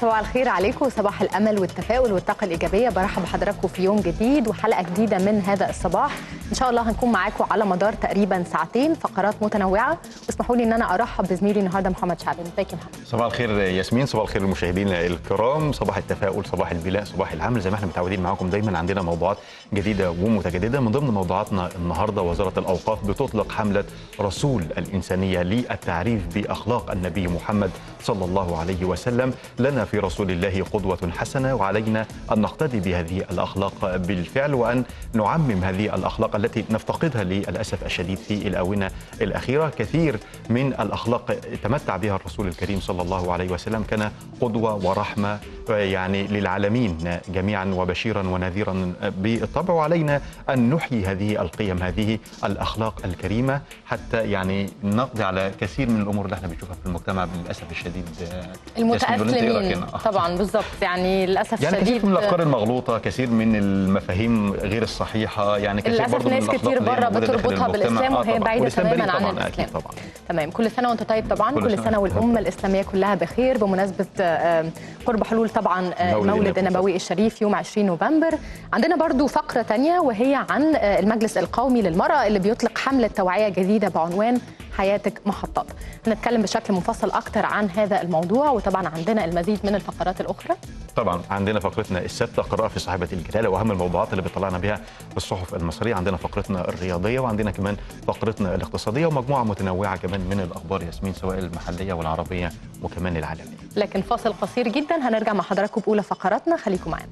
صباح الخير عليكم وصباح الامل والتفاؤل والطاقه الايجابيه. برحب بحضراتكم في يوم جديد وحلقه جديده من هذا الصباح. ان شاء الله هنكون معاكم على مدار تقريبا ساعتين، فقرات متنوعه. واسمحوا لي ان انا ارحب بزميلي النهارده محمد شعبان. ازيك يا محمد؟ صباح الخير ياسمين، صباح الخير المشاهدين الكرام، صباح التفاؤل، صباح البلاء، صباح العمل. زي ما احنا متعودين معاكم دايما عندنا موضوعات جديده ومتجدده. من ضمن موضوعاتنا النهارده، وزاره الاوقاف بتطلق حمله رسول الانسانيه للتعريف باخلاق النبي محمد صلى الله عليه وسلم. لنا في رسول الله قدوة حسنة، وعلينا أن نقتدي بهذه الأخلاق بالفعل، وأن نعمم هذه الأخلاق التي نفتقدها للأسف الشديد في الآونة الأخيرة. كثير من الأخلاق تمتع بها الرسول الكريم صلى الله عليه وسلم، كان قدوة ورحمة يعني للعالمين جميعا وبشيرا ونذيرا بالطبع. وعلينا أن نحيي هذه القيم، هذه الأخلاق الكريمة، حتى يعني نقضي على كثير من الأمور اللي احنا بنشوفها في المجتمع للأسف الشديد المتأثلين. طبعا بالظبط، يعني للاسف يعني كثير من الافكار المغلوطه، كثير من المفاهيم غير الصحيحه، يعني كثير برضه ناس كتير بره بتربطها بالاسلام وهي بعيده تماما عن الاسلام. طبعا تمام. كل سنه وانت طيب. طبعا كل سنه والامه الاسلاميه كلها بخير، بمناسبه قرب حلول طبعا مولد النبوي الشريف يوم 20 نوفمبر. عندنا برضو فقره ثانيه وهي عن المجلس القومي للمراه اللي بيطلق حمله توعيه جديده بعنوان حياتك محطات. هنتكلم بشكل مفصل اكتر عن هذا الموضوع، وطبعا عندنا المزيد من الفقرات الاخرى. طبعا عندنا فقرتنا السادسة، قراءة في صحيفة الجلالة، واهم الموضوعات اللي بيطلعنا بها الصحف المصرية. عندنا فقرتنا الرياضية، وعندنا كمان فقرتنا الاقتصادية، ومجموعة متنوعة كمان من الاخبار ياسمين، سواء المحلية والعربية وكمان العالمية. لكن فاصل قصير جدا، هنرجع مع حضراتكم باولى فقراتنا، خليكم معانا.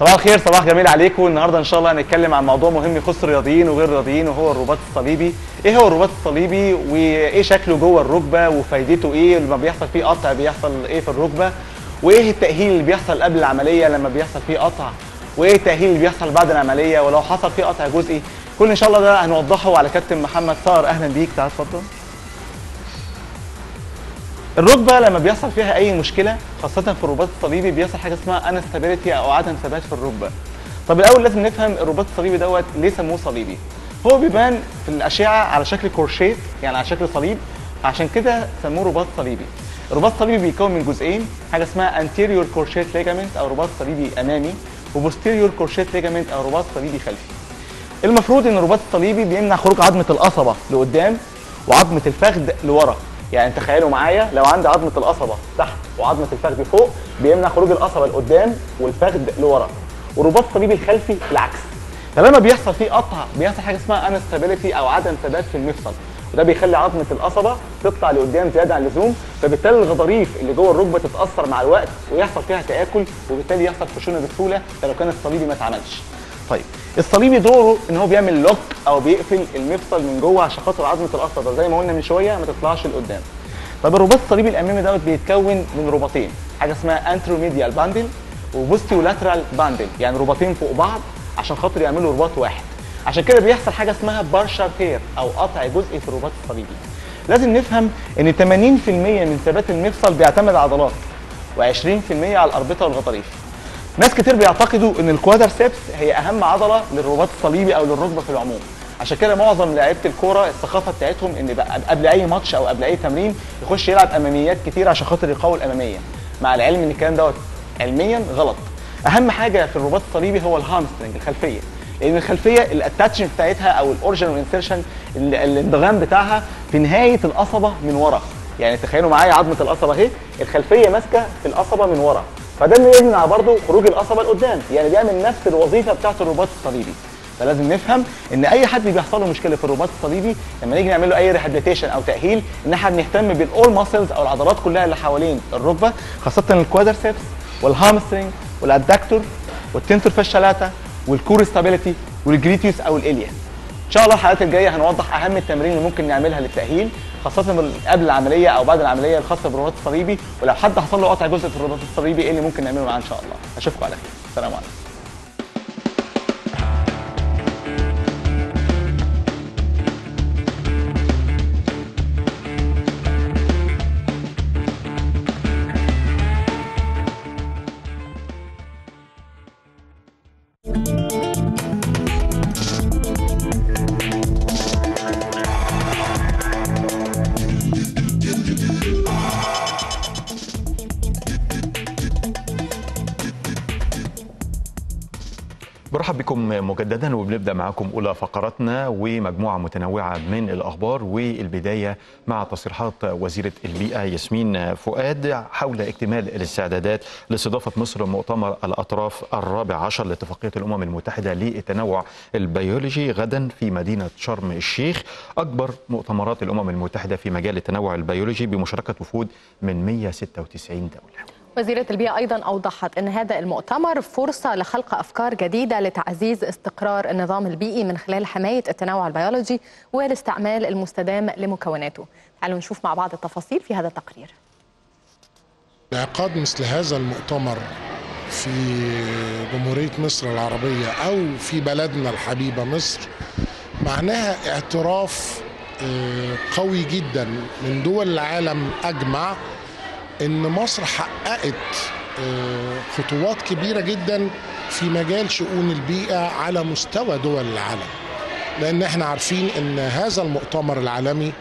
صباح الخير، صباح جميل عليكم. النهارده ان شاء الله هنتكلم عن موضوع مهم يخص الرياضيين وغير الرياضيين، وهو الرباط الصليبي. ايه هو الرباط الصليبي، وايه شكله جوه الركبه، وفايدته ايه لما بيحصل فيه قطع، بيحصل ايه في الركبه، وايه التاهيل اللي بيحصل قبل العمليه لما بيحصل فيه قطع، وايه التاهيل اللي بيحصل بعد العمليه، ولو حصل فيه قطع جزئي. كل ان شاء الله ده هنوضحه على كابتن محمد صقر. اهلا بيك، تعال اتفضل. الركبه لما بيحصل فيها اي مشكله خاصه في الرباط الصليبي بيحصل حاجه اسمها انستابيليتي او عدم ثبات في الركبه. طب الاول لازم نفهم الرباط الصليبي دوت ليه سموه صليبي. هو بيبان في الاشعه على شكل كورشيت، يعني على شكل صليب، عشان كده سموه رباط صليبي. الرباط الصليبي بيتكون من جزئين، حاجه اسمها انتيريور كورشيت ليجامنت او رباط صليبي امامي، وبوستيريور كورشيت ليجامنت او رباط صليبي خلفي. المفروض ان الرباط الصليبي بيمنع خروج عظمه القصبه لقدام وعظمه الفخذ لورا. يعني تخيلوا معايا، لو عندي عظمه القصبه تحت وعظمه الفخذ فوق، بيمنع خروج القصبه لقدام والفخذ لورا. والرباط الصليبي الخلفي العكس. فلما بيحصل فيه قطع بيحصل حاجه اسمها انستابيليتي او عدم ثبات في المفصل، وده بيخلي عظمه القصبه تطلع لقدام زياده عن اللزوم، فبالتالي الغضاريف اللي جوه الركبه تتاثر مع الوقت ويحصل فيها تاكل، وبالتالي يحصل خشونه بسهوله لو كان الصليبي ما اتعملش. طيب الصليبي دوره ان هو بيعمل لوك او بيقفل المفصل من جوه عشان خاطر عظمه القصبه زي ما قلنا من شويه ما تطلعش لقدام. طب الرباط الصليبي الامامي دوت بيتكون من رباطين، حاجه اسمها انتروميديال باندل وبوستيولاترال باندل، يعني رباطين فوق بعض عشان خاطر يعملوا رباط واحد. عشان كده بيحصل حاجه اسمها بارشال تير او قطع جزئي في الرباط الصليبي. لازم نفهم ان 80% من ثبات المفصل بيعتمد على العضلات و20% على الاربطه والغطاريف. ناس كتير بيعتقدوا ان الكوادرسبس هي اهم عضله للرباط الصليبي او للركبه في العموم، عشان كده معظم لعيبه الكوره الثقافه بتاعتهم ان قبل اي ماتش او قبل اي تمرين يخش يلعب اماميات كتير عشان خاطر يقوي الاماميه، مع العلم ان الكلام دوت علميا غلط. اهم حاجه في الرباط الصليبي هو الهامسترنج الخلفيه، لان الخلفيه الاتاتشمنت بتاعتها او الاورجنال انسيرشن الانضغام بتاعها في نهايه القصبه من ورا. يعني تخيلوا معايا عظمه القصبه اهي، الخلفيه ماسكه في القصبه من ورا، فده اللي يمنع برضه خروج القصبه لقدام، يعني بيعمل نفس الوظيفه بتاعه الرباط الصليبي. فلازم نفهم ان اي حد بيحصل له مشكله في الرباط الصليبي لما نيجي نعمل له اي ريهابيليتيشن او تاهيل ان احنا بنهتم بالاول ماسلز او العضلات كلها اللي حوالين الركبه، خاصه الكوادرسبس والهامسترنج والادكتور والتنسور فالشلاته والكور ستابيليتي والجليتيوس او الالياس. ان شاء الله الحلقات الجايه هنوضح اهم التمارين اللي ممكن نعملها للتاهيل، خاصه قبل العمليه او بعد العمليه الخاصه بالرباط الصليبي، ولو حد حصل له قطع جزء في الرباط الصليبي ايه اللي ممكن نعمله معاه. ان شاء الله اشوفكم على خير، سلام عليكم. مرحبا بكم مجددا، وبنبدا معاكم اولى فقراتنا ومجموعه متنوعه من الاخبار، والبدايه مع تصريحات وزيره البيئه ياسمين فؤاد حول اكتمال الاستعدادات لاستضافه مصر مؤتمر الاطراف الرابع عشر لاتفاقيه الامم المتحده للتنوع البيولوجي غدا في مدينه شرم الشيخ، اكبر مؤتمرات الامم المتحده في مجال التنوع البيولوجي بمشاركه وفود من 196 دوله. وزيرة البيئة أيضا أوضحت أن هذا المؤتمر فرصة لخلق أفكار جديدة لتعزيز استقرار النظام البيئي من خلال حماية التنوع البيولوجي والاستعمال المستدام لمكوناته. تعالوا نشوف مع بعض التفاصيل في هذا التقرير. انعقاد مثل هذا المؤتمر في جمهورية مصر العربية أو في بلدنا الحبيبة مصر معناها اعتراف قوي جدا من دول العالم أجمع إن مصر حققت خطوات كبيرة جدا في مجال شؤون البيئة على مستوى دول العالم، لأن احنا عارفين إن هذا المؤتمر العالمي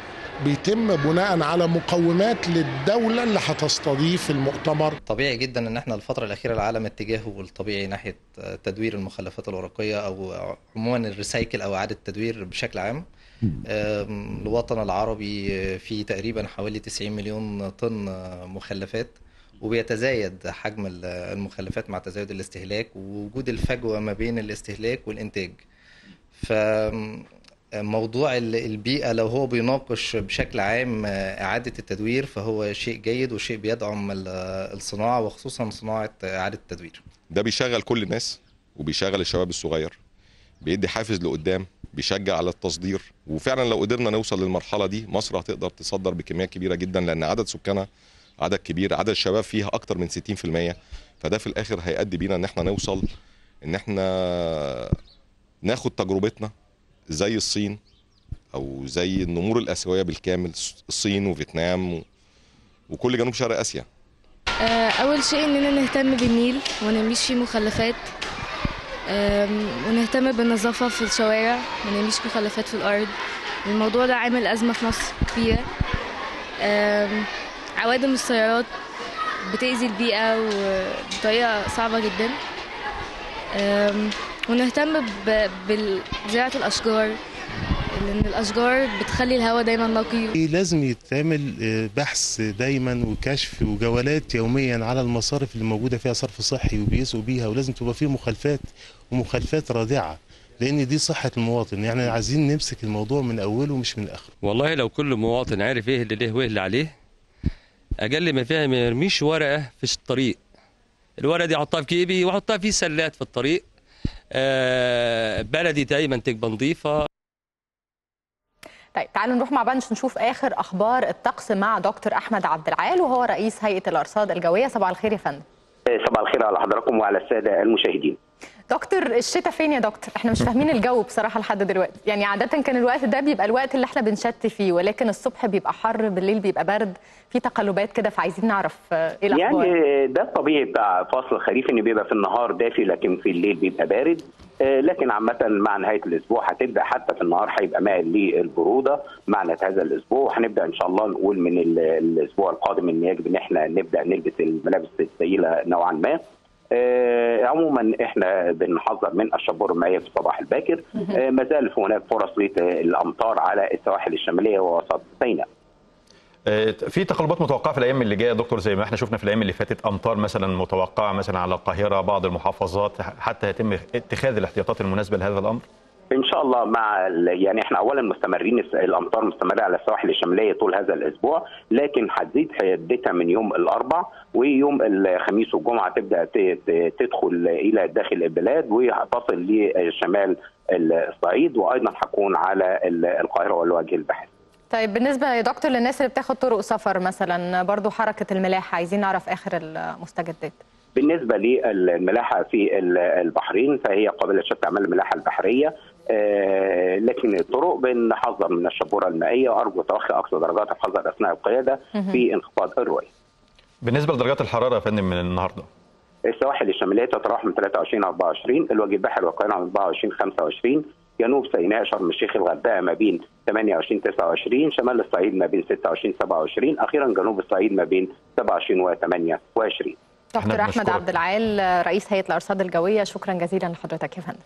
بيتم بناء على مقومات للدولة اللي هتستضيف المؤتمر. طبيعي جدا إن احنا الفترة الأخيرة العالم اتجاهه الطبيعي ناحية تدوير المخلفات الورقية أو عموما الريسايكل أو إعادة التدوير بشكل عام. الوطن العربي فيه تقريبا حوالي 90 مليون طن مخلفات، وبيتزايد حجم المخلفات مع تزايد الاستهلاك ووجود الفجوة ما بين الاستهلاك والإنتاج. فموضوع البيئة لو هو بيناقش بشكل عام إعادة التدوير فهو شيء جيد وشيء بيدعم الصناعة، وخصوصا صناعة إعادة التدوير. ده بيشغل كل الناس وبيشغل الشباب الصغير، بيدي حافز لقدام، بيشجع على التصدير، وفعلا لو قدرنا نوصل للمرحله دي مصر هتقدر تصدر بكميات كبيره جدا، لان عدد سكانها عدد كبير، عدد الشباب فيها اكتر من 60%، فده في الاخر هيؤدي بينا ان احنا نوصل ان احنا ناخد تجربتنا زي الصين او زي النمور الاسيويه بالكامل، الصين وفيتنام وكل جنوب شرق اسيا. اول شيء اننا نهتم بالنيل وما نرميش فيه مخلفات، ونهتم بالنظافة في الشوارع، ما نرميش مخلفات في الأرض. الموضوع ده عامل أزمة في مصر كبيرة. عوادم السيارات بتأذي البيئة وبطريقة صعبة جدا. ونهتم بزراعة الأشجار، لأن الأشجار بتخلي الهواء دايما نقي. لازم يتعمل بحث دايما وكشف وجولات يوميا على المصارف اللي موجودة فيها صرف صحي وبيسقوا بيها، ولازم تبقى فيه مخالفات ومخالفات رادعة، لأن دي صحة المواطن. يعني عايزين نمسك الموضوع من أوله مش من آخره. والله لو كل مواطن عارف إيه اللي ليه وإيه اللي عليه، أقل ما فيها ما يرميش ورقة في الطريق. الورقة دي أحطها في جيبي وأحطها في سلات في الطريق. بلدي دايما تبقى نظيفة. طيب تعالوا نروح مع بعض نشوف آخر أخبار الطقس مع دكتور أحمد عبد العال وهو رئيس هيئة الأرصاد الجوية. صباح الخير يا فندم. صباح الخير على حضراتكم وعلى السادة المشاهدين. دكتور الشتاء فين يا دكتور؟ احنا مش فاهمين الجو بصراحة لحد دلوقتي، يعني عادة كان الوقت ده بيبقى الوقت اللي احنا بنشتي فيه، ولكن الصبح بيبقى حر، بالليل بيبقى برد، في تقلبات كده، فعايزين نعرف ايه الأخبار. يعني ده الطبيعي بتاع فصل الخريف، ان بيبقى في النهار دافي لكن في الليل بيبقى بارد، لكن عامة مع نهاية الأسبوع هتبدأ حتى في النهار هيبقى مائل للبرودة مع نهاية هذا الأسبوع، وهنبدأ إن شاء الله نقول من الأسبوع القادم إن يجب إن احنا نبدأ نلبس الملابس الثقيلة نوعا ما. عموما احنا بنحذر من الشبور المائية في الصباح الباكر. ما زال هناك فرص للأمطار على السواحل الشمالية ووسط سيناء. في تقلبات متوقعه في الايام اللي جايه يا دكتور، زي ما احنا شفنا في الايام اللي فاتت امطار مثلا متوقعه مثلا على القاهره، بعض المحافظات، حتى يتم اتخاذ الاحتياطات المناسبه لهذا الامر. ان شاء الله مع يعني احنا اولا مستمرين، الامطار مستمره على السواحل الشماليه طول هذا الاسبوع، لكن هتزيد حدتها من يوم الاربعاء، ويوم الخميس والجمعه تبدا تدخل الى داخل البلاد وتصل لشمال الصعيد، وايضا هتكون على القاهره والوجه البحري. طيب بالنسبه يا دكتور للناس اللي بتاخد طرق سفر مثلا، برضو حركه الملاحه عايزين نعرف اخر المستجدات. بالنسبه للملاحه في البحرين فهي قابله للاستعمال الملاحه البحريه، لكن الطرق بنحذر من الشبوره المائيه، ارجو تخلي اقصى درجات الحذر اثناء القياده في انخفاض الرؤيه. بالنسبه لدرجات الحراره يا فندم من النهارده، السواحل الشماليه تتراوح من 23-24، الوجه البحري والقاهره 24-25، جنوب سيناء شرم الشيخ الغردقه ما بين 28-29، شمال الصعيد ما بين 26-27، اخيرا جنوب الصعيد ما بين 27-28. دكتور احمد عبد العال رئيس هيئه الارصاد الجويه، شكرا جزيلا لحضرتك يا فندم.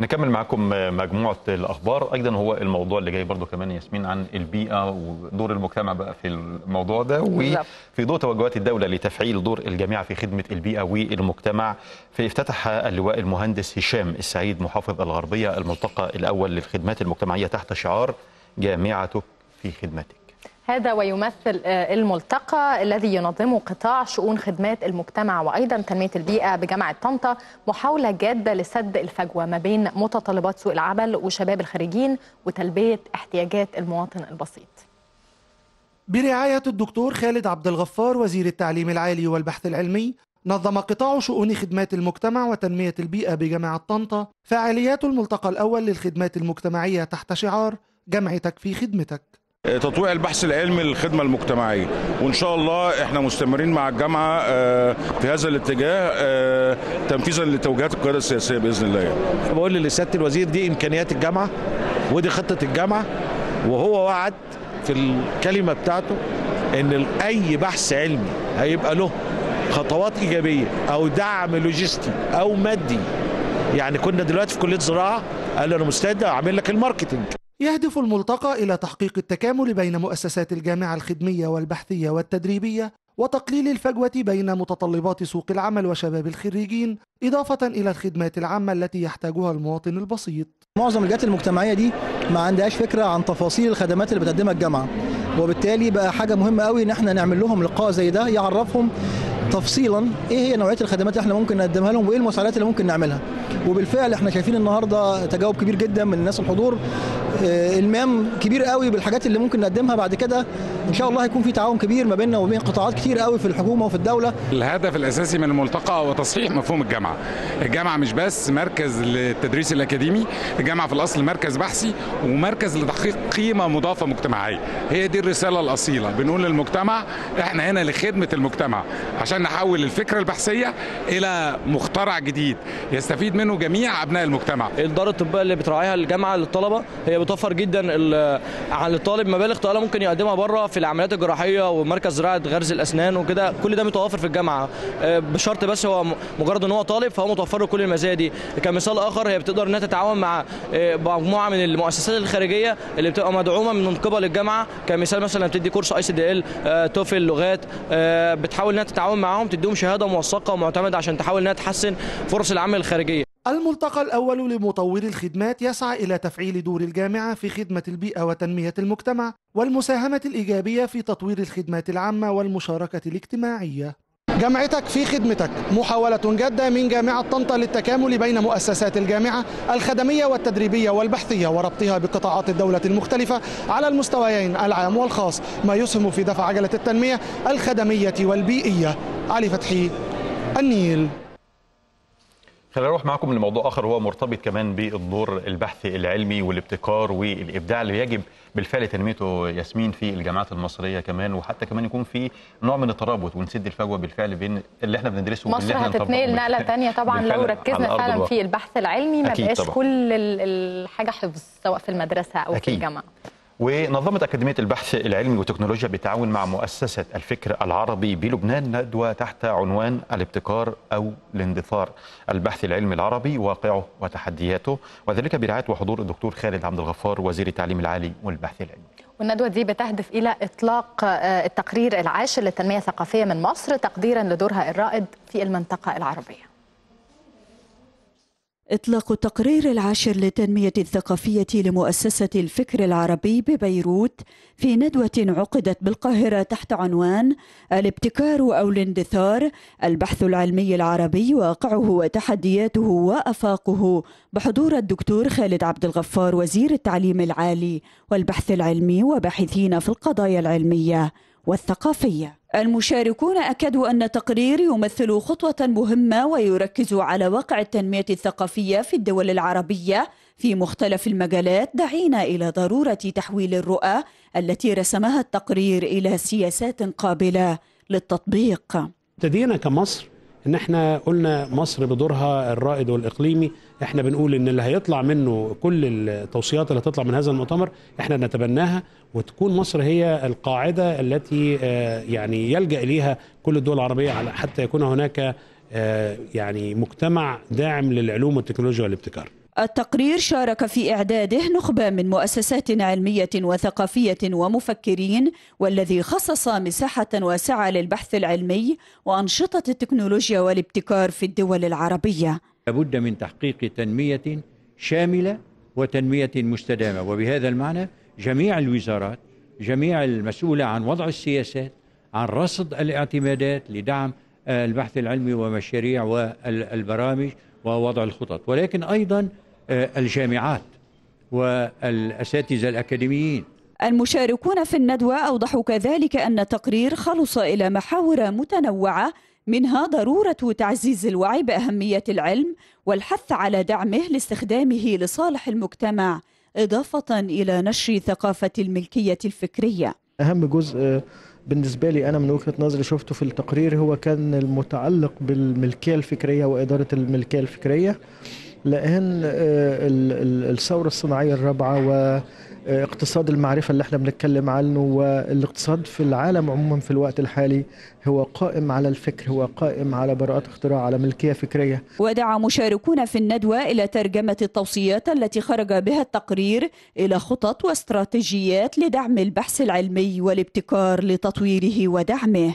نكمل معاكم مجموعه الاخبار، ايضا هو الموضوع اللي جاي برضو كمان ياسمين عن البيئه ودور المجتمع بقى في الموضوع ده، وفي ضوء توجهات الدوله لتفعيل دور الجميع في خدمه البيئه والمجتمع، فافتتح اللواء المهندس هشام السعيد محافظ الغربيه الملتقى الاول للخدمات المجتمعيه تحت شعار جامعتك في خدمتك. هذا ويمثل الملتقى الذي ينظمه قطاع شؤون خدمات المجتمع وأيضا تنمية البيئة بجامعة طنطا محاولة جادة لسد الفجوة ما بين متطلبات سوق العمل وشباب الخريجين وتلبية احتياجات المواطن البسيط. برعاية الدكتور خالد عبد الغفار وزير التعليم العالي والبحث العلمي، نظم قطاع شؤون خدمات المجتمع وتنمية البيئة بجامعة طنطا فعاليات الملتقى الأول للخدمات المجتمعية تحت شعار جامعتك في خدمتك، تطويع البحث العلمي للخدمة المجتمعية، وإن شاء الله إحنا مستمرين مع الجامعة في هذا الاتجاه تنفيذا لتوجيهات القيادة السياسية بإذن الله. يعني بقول لسيادة الوزير دي إمكانيات الجامعة ودي خطة الجامعة، وهو وعد في الكلمة بتاعته إن أي بحث علمي هيبقى له خطوات إيجابية أو دعم لوجستي أو مادي. يعني كنا دلوقتي في كلية زراعة قالوا أنا مستعد أعمل لك الماركتينج. يهدف الملتقى إلى تحقيق التكامل بين مؤسسات الجامعة الخدمية والبحثية والتدريبية وتقليل الفجوة بين متطلبات سوق العمل وشباب الخريجين، إضافة إلى الخدمات العامة التي يحتاجها المواطن البسيط. معظم الجهات المجتمعية دي ما عندهاش فكرة عن تفاصيل الخدمات اللي بتقدمها الجامعة، وبالتالي بقى حاجة مهمة قوي إن احنا نعمل لهم لقاء زي ده يعرفهم تفصيلا ايه هي نوعيه الخدمات اللي احنا ممكن نقدمها لهم وايه المساعدات اللي ممكن نعملها. وبالفعل احنا شايفين النهارده تجاوب كبير جدا من الناس، الحضور المام كبير قوي بالحاجات اللي ممكن نقدمها. بعد كده ان شاء الله هيكون في تعاون كبير ما بيننا وبين قطاعات كتير قوي في الحكومه وفي الدوله. الهدف الاساسي من الملتقى هو تصحيح مفهوم الجامعه. الجامعه مش بس مركز للتدريس الاكاديمي، الجامعه في الاصل مركز بحثي ومركز لتحقيق قيمه مضافه مجتمعيه. هي دي الرساله الاصيله، بنقول للمجتمع احنا هنا لخدمه المجتمع عشان نحول الفكرة البحثية إلى مخترع جديد يستفيد منه جميع أبناء المجتمع. الدار الطبية اللي بتراعيها الجامعة للطلبة هي بتوفر جدا عن الطالب مبالغ طائلة ممكن يقدمها بره في العمليات الجراحية ومركز زراعة غرز الأسنان وكده، كل ده متوفر في الجامعة بشرط بس هو مجرد إن هو طالب فهو متوفر له كل المزايا دي. كمثال آخر هي بتقدر إنها تتعاون مع مجموعة من المؤسسات الخارجية اللي بتبقى مدعومة من قبل الجامعة، كمثال مثلا بتدي كورس ICDL توفل لغات، بتحاول إنها تتعاون معاهم تديهم شهاده موثقه ومعتمده عشان تحاول انها تحسن فرص العمل الخارجيه. الملتقى الاول لمطوري الخدمات يسعى الى تفعيل دور الجامعه في خدمه البيئه وتنميه المجتمع والمساهمه الايجابيه في تطوير الخدمات العامه والمشاركه الاجتماعيه. جامعتك في خدمتك محاولة جادة من جامعة طنطا للتكامل بين مؤسسات الجامعة الخدمية والتدريبية والبحثية وربطها بقطاعات الدولة المختلفة على المستويين العام والخاص، ما يسهم في دفع عجلة التنمية الخدمية والبيئية. علي فتحي، النيل. خلينا نروح معكم لموضوع آخر هو مرتبط كمان بالدور البحث العلمي والابتكار والإبداع اللي يجب بالفعل تنميته ياسمين في الجامعات المصرية كمان، وحتى كمان يكون في نوع من الترابط ونسد الفجوة بالفعل بين اللي احنا بندرسه واللي احنا بنطبقه. مصر هتتنقل نقلة تانية طبعا لو ركزنا فعلا في البحث العلمي، ما بقاش كل الحاجة حفظ سواء في المدرسة أو في الجامعة. ونظمت أكاديمية البحث العلمي والتكنولوجيا بالتعاون مع مؤسسة الفكر العربي بلبنان ندوة تحت عنوان الابتكار أو الاندثار، البحث العلمي العربي واقعه وتحدياته، وذلك برعاية وحضور الدكتور خالد عبد الغفار وزير التعليم العالي والبحث العلمي. والندوة دي بتهدف إلى إطلاق التقرير العاشر للتنمية الثقافية من مصر تقديرا لدورها الرائد في المنطقة العربية. إطلاق التقرير العاشر للتنمية الثقافية لمؤسسة الفكر العربي ببيروت في ندوة عقدت بالقاهرة تحت عنوان الابتكار أو الاندثار، البحث العلمي العربي واقعه وتحدياته وأفاقه، بحضور الدكتور خالد عبد الغفار وزير التعليم العالي والبحث العلمي وباحثين في القضايا العلمية والثقافية. المشاركون أكدوا أن التقرير يمثل خطوة مهمة ويركز على واقع التنمية الثقافية في الدول العربية في مختلف المجالات، داعينا إلى ضرورة تحويل الرؤى التي رسمها التقرير إلى سياسات قابلة للتطبيق. ابتدينا كمصر إن إحنا قلنا مصر بدورها الرائد والإقليمي، إحنا بنقول إن اللي هيطلع منه كل التوصيات اللي هتطلع من هذا المؤتمر إحنا نتبناها، وتكون مصر هي القاعدة التي يعني يلجأ إليها كل الدول العربية حتى يكون هناك يعني مجتمع داعم للعلوم والتكنولوجيا والابتكار. التقرير شارك في إعداده نخبة من مؤسسات علمية وثقافية ومفكرين، والذي خصص مساحة واسعة للبحث العلمي وأنشطة التكنولوجيا والابتكار في الدول العربية. لابد من تحقيق تنمية شاملة وتنمية مستدامة، وبهذا المعنى جميع الوزارات، جميع المسؤولة عن وضع السياسات، عن رصد الاعتمادات لدعم البحث العلمي ومشاريع والبرامج ووضع الخطط، ولكن أيضا الجامعات والأساتذة الأكاديميين. المشاركون في الندوة أوضحوا كذلك أن التقرير خلص إلى محاور متنوعة، منها ضرورة تعزيز الوعي بأهمية العلم والحث على دعمه لاستخدامه لصالح المجتمع، إضافة إلى نشر ثقافة الملكية الفكرية. أهم جزء بالنسبة لي أنا من وجهة نظري شفته في التقرير هو كان المتعلق بالملكية الفكرية وإدارة الملكية الفكرية، لأن الثورة الصناعية الرابعة واقتصاد المعرفة اللي احنا بنتكلم عنه، والاقتصاد في العالم عموما في الوقت الحالي هو قائم على الفكر، هو قائم على براءات اختراع، على ملكية فكرية. ودعا مشاركون في الندوة إلى ترجمة التوصيات التي خرج بها التقرير إلى خطط واستراتيجيات لدعم البحث العلمي والابتكار لتطويره ودعمه.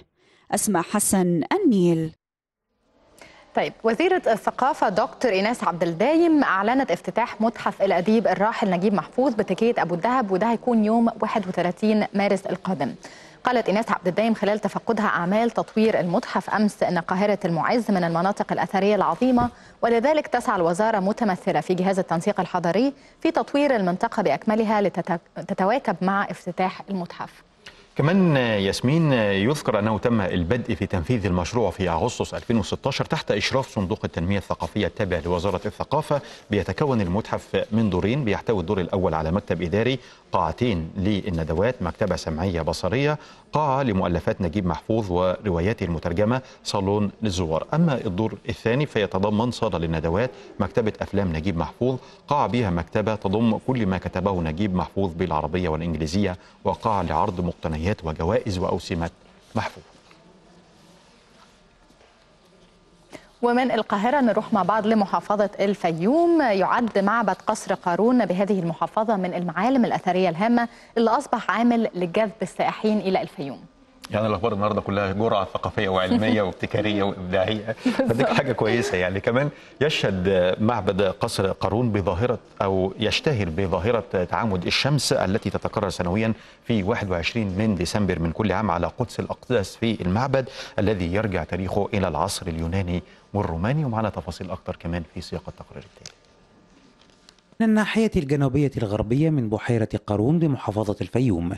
أسماء حسن، النيل. طيب، وزيرة الثقافة دكتور ايناس عبد الدايم أعلنت افتتاح متحف الأديب الراحل نجيب محفوظ بتكية أبو الدهب، وده هيكون يوم 31 مارس القادم. قالت ايناس عبد الدايم خلال تفقدها أعمال تطوير المتحف أمس أن قاهرة المعز من المناطق الأثرية العظيمة، ولذلك تسعى الوزارة متمثلة في جهاز التنسيق الحضري في تطوير المنطقة بأكملها لتتواكب مع افتتاح المتحف. كمان ياسمين يذكر أنه تم البدء في تنفيذ المشروع في أغسطس 2016 تحت إشراف صندوق التنمية الثقافية التابع لوزارة الثقافة. بيتكون المتحف من دورين، بيحتوي الدور الأول على مكتب إداري، قاعتين للندوات، مكتبة سمعية بصرية، قاعة لمؤلفات نجيب محفوظ ورواياته المترجمة، صالون للزوار. أما الدور الثاني فيتضمن صالة للندوات، مكتبة أفلام نجيب محفوظ، قاعة بها مكتبة تضم كل ما كتبه نجيب محفوظ بالعربية والإنجليزية، وقاعة لعرض مقتنيات وجوائز وأوسمة محفوظ. ومن القاهرة نروح مع بعض لمحافظة الفيوم. يعد معبد قصر قارون بهذه المحافظة من المعالم الأثرية الهامة اللي أصبح عامل لجذب السائحين إلى الفيوم. يعني الأخبار النهاردة كلها جرعة ثقافية وعلمية وابتكارية وإبداعية، فدي حاجة كويسة. يعني كمان يشهد معبد قصر قارون بظاهرة أو يشتهر بظاهرة تعامد الشمس التي تتكرر سنويا في 21 من ديسمبر من كل عام على قدس الأقداس في المعبد الذي يرجع تاريخه إلى العصر اليوناني والروماني. ومعنا تفاصيل أكتر كمان في سياق التقرير التالي. من الناحية الجنوبية الغربية من بحيرة قارون بمحافظة الفيوم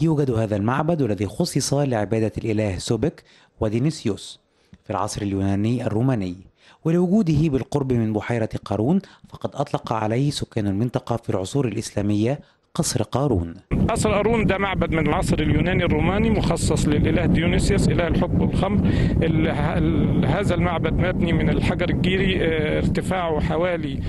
يوجد هذا المعبد الذي خصص لعبادة الإله سوبك ودينيسيوس في العصر اليوناني الروماني، ولوجوده بالقرب من بحيرة قارون فقد أطلق عليه سكان المنطقة في العصور الإسلامية قصر قارون. قصر قارون ده معبد من العصر اليوناني الروماني مخصص للإله ديونيسيوس إله الحب والخمر. هذا المعبد مبني من الحجر الجيري، ارتفاعه حوالي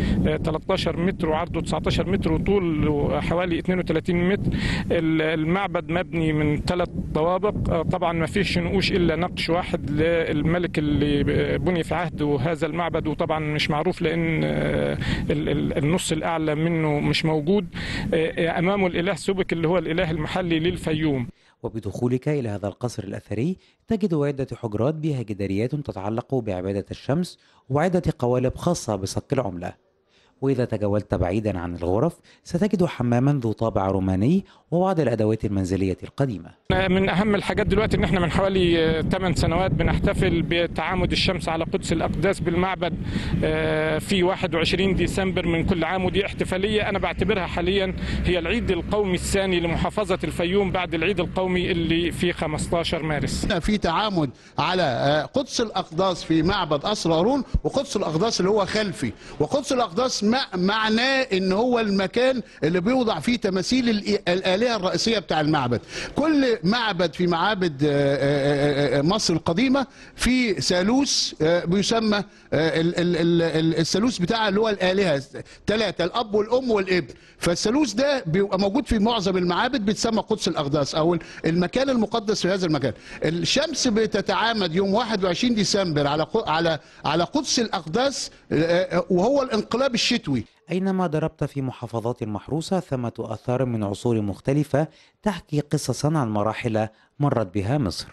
13 متر وعرضه 19 متر وطوله حوالي 32 متر. المعبد مبني من 3 طوابق، طبعا ما فيش نقوش إلا نقش واحد للملك اللي بني في عهده هذا المعبد، وطبعا مش معروف لأن النص الأعلى منه مش موجود. أمامه الإله سوبك اللي هو الإله المحلي للفيوم. وبدخولك إلى هذا القصر الأثري تجد عدة حجرات بها جداريات تتعلق بعبادة الشمس وعدة قوالب خاصة بصك العملة. وإذا تجولت بعيدا عن الغرف ستجد حماما ذو طابع روماني وبعض الأدوات المنزلية القديمة. من أهم الحاجات دلوقتي إن احنا من حوالي 8 سنوات بنحتفل بتعامد الشمس على قدس الأقداس بالمعبد في 21 ديسمبر من كل عام، ودي احتفالية أنا بعتبرها حاليا هي العيد القومي الثاني لمحافظة الفيوم بعد العيد القومي اللي في 15 مارس. في تعامد على قدس الأقداس في معبد قصر قارون، وقدس الأقداس اللي هو خلفي، وقدس الأقداس معناه ان هو المكان اللي بيوضع فيه تماثيل الآلهة الرئيسية بتاع المعبد. كل معبد في معابد مصر القديمة في ثالوث بيسمى الثالوث بتاع اللي هو الآلهة ثلاثة، الأب والأم والابن، فالثالوث ده بيبقى موجود في معظم المعابد بتسمى قدس الأقداس او المكان المقدس في هذا المكان. الشمس بتتعامد يوم 21 ديسمبر على قدس الأقداس وهو الانقلاب الشتوي. أينما ضربت في محافظات محروسة ثمة آثار من عصور مختلفة تحكي قصصا عن مراحل مرت بها مصر.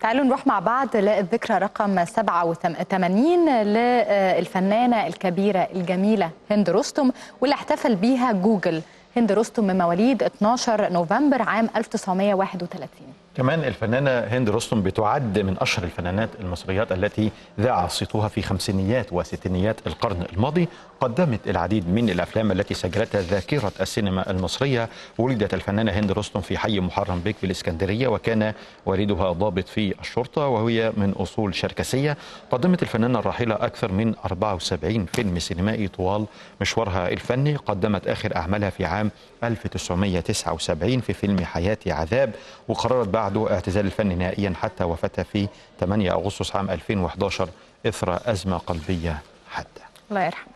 تعالوا نروح مع بعض للذكرى رقم 87 للفنانة الكبيرة الجميلة هند رستم، واللي احتفل بيها جوجل. هند رستم من مواليد 12 نوفمبر عام 1931. كمان الفنانة هند رستم بتعد من أشهر الفنانات المصريات التي ذاع صيتها في خمسينيات وستينيات القرن الماضي. قدمت العديد من الأفلام التي سجلتها ذاكرة السينما المصرية. ولدت الفنانة هند رستم في حي محرم بيك في الإسكندرية، وكان والدها ضابط في الشرطة وهي من أصول شركسية. قدمت الفنانة الراحلة أكثر من 74 فيلم سينمائي طوال مشوارها الفني. قدمت آخر أعمالها في عام 1979 في فيلم حياتي عذاب، وقررت بعده اعتزال الفن نهائيا حتى وفاتها في 8 أغسطس عام 2011 إثر أزمة قلبية حادة. الله يرحمه.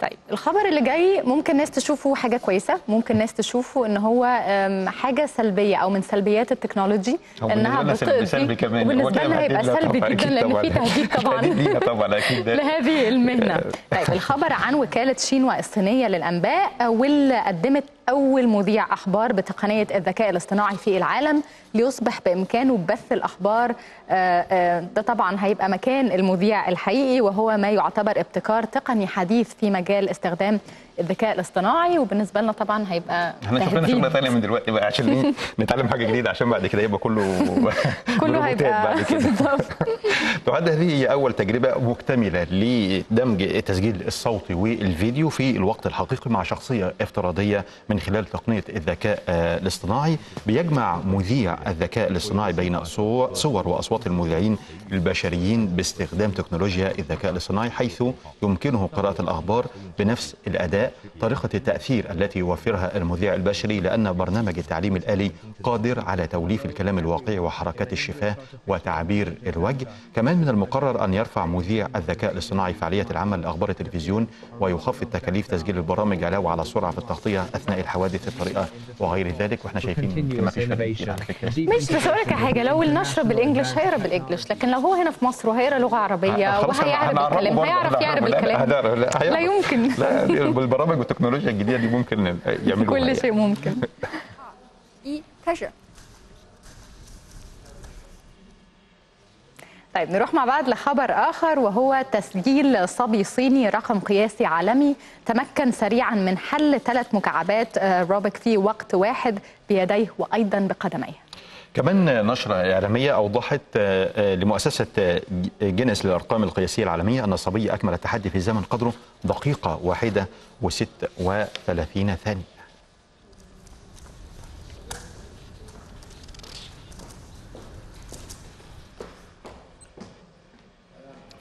طيب الخبر اللي جاي ممكن ناس تشوفه حاجة كويسة، ممكن ناس تشوفه ان هو حاجة سلبية او من سلبيات التكنولوجي انها بتقضي، وبالنسبة لنا هيبقى سلبي جدا لان في تهديد طبعا لهذه المهنة. طيب الخبر عن وكالة شينوا الصينية للأنباء، واللي قدمت أول مذيع أخبار بتقنية الذكاء الاصطناعي في العالم ليصبح بإمكانه بث الأخبار. ده طبعا هيبقى مكان المذيع الحقيقي، وهو ما يعتبر ابتكار تقني حديث في مجال استخدام الذكاء الاصطناعي. وبالنسبه لنا طبعا هيبقى احنا شفنا شغله ثانيه من دلوقتي بقى عشان نتعلم حاجه جديده، عشان بعد كده يبقى كله هيبقى بالظبط. تعد هذه هي اول تجربه مكتمله لدمج التسجيل الصوتي والفيديو في الوقت الحقيقي مع شخصيه افتراضيه من خلال تقنيه الذكاء الاصطناعي. بيجمع مذيع الذكاء الاصطناعي بين صور واصوات المذيعين البشريين باستخدام تكنولوجيا الذكاء الاصطناعي، حيث يمكنه قراءه الاخبار بنفس الاداء، طريقة التأثير التي يوفرها المذيع البشري، لأن برنامج التعليم الآلي قادر على توليف الكلام الواقعي وحركات الشفاه وتعبير الوجه. كمان من المقرر أن يرفع مذيع الذكاء الاصطناعي فعالية العمل لأخبار التلفزيون، ويخفض تكاليف تسجيل البرامج علاوة على السرعة في التغطية أثناء الحوادث الطارئة وغير ذلك. وإحنا شايفين ما فيش مش بس أقولك حاجة، لو النشر بالإنجلش هيقرا بالإنجلش، لكن لو هو هنا في مصر وهيقرا لغة عربية وهيعرف الكلام هيعرف يعرف الكلام، لا يمكن. البرامج والتكنولوجيا الجديدة دي ممكن يعملوا كل شيء ممكن. طيب نروح مع بعض لخبر آخر، وهو تسجيل صبي صيني رقم قياسي عالمي تمكن سريعا من حل 3 مكعبات روبيك في وقت واحد بيديه وأيضا بقدميه. كمان نشرة إعلامية أوضحت لمؤسسة جينيس للأرقام القياسية العالمية أن الصبي أكمل التحدي في زمن قدره دقيقة واحدة و36 ثانية.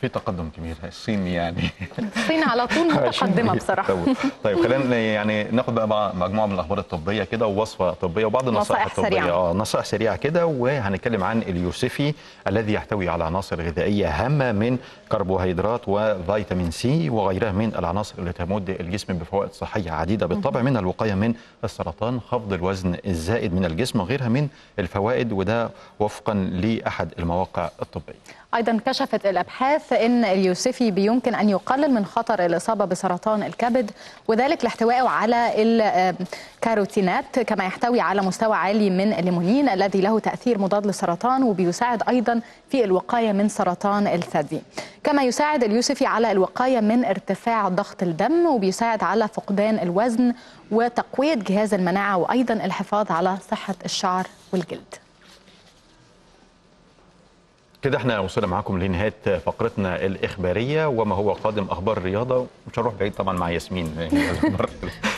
في تقدم كبير، الصين يعني الصين على طول متقدمه بصراحه. طيب خلينا يعني ناخد بقى مجموعه من الاخبار الطبيه كده ووصفه طبيه وبعض النصائح الطبيه، نصائح سريعه كده. وهنتكلم عن اليوسفي الذي يحتوي على عناصر غذائيه هامه من كربوهيدرات وفيتامين سي وغيرها من العناصر اللي تمد الجسم بفوائد صحيه عديده بالطبع، من الوقايه من السرطان، خفض الوزن الزائد من الجسم وغيرها من الفوائد، وده وفقا لاحد المواقع الطبيه. ايضا كشفت الابحاث ان اليوسفي بيمكن ان يقلل من خطر الاصابه بسرطان الكبد، وذلك لاحتوائه على الكاروتينات، كما يحتوي على مستوى عالي من الليمونين الذي له تاثير مضاد للسرطان، وبيساعد ايضا في الوقايه من سرطان الثدي. كما يساعد اليوسفي على الوقايه من ارتفاع ضغط الدم، وبيساعد على فقدان الوزن وتقويه جهاز المناعه، وايضا الحفاظ على صحه الشعر والجلد. كده احنا وصلنا معاكم لنهايه فقرتنا الاخباريه وما هو قادم، اخبار الرياضه، مش هنروح بعيد طبعا مع ياسمين.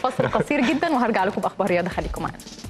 فصل قصير جدا وهرجع لكم باخبار رياضه، خليكم معانا.